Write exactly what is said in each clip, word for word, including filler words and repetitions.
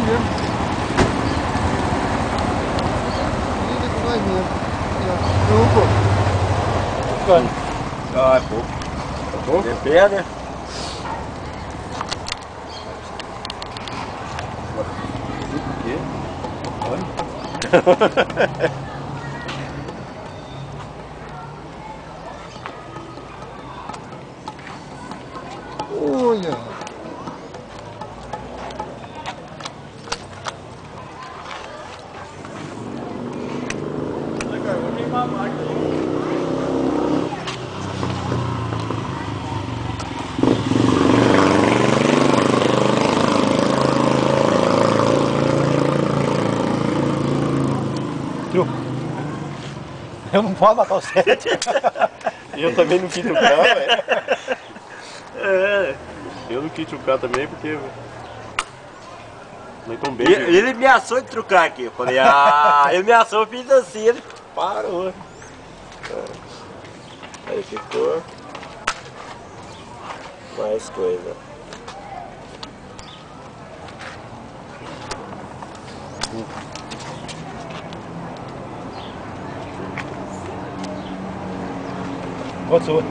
nós mesmo. Lida com nós mesmo. Não, pô. Ficando. Ah, é pouco. É pouco? Você pega. O quê? Olha. Olha. Olha, cara, eu vou queimar a máquina aí. Truco. Eu não posso matar o sete. Eu também não quis trucar, velho. É, eu não quis trucar também porque não tombei. Ele, ele me ameaçou de trucar aqui. Eu falei, ah, ele me ameaçou, eu fiz assim, ele parou. Aí ficou mais coisa. Hum. Quanto sua?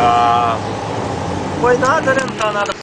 Ah, foi nada, né? Não dá nada.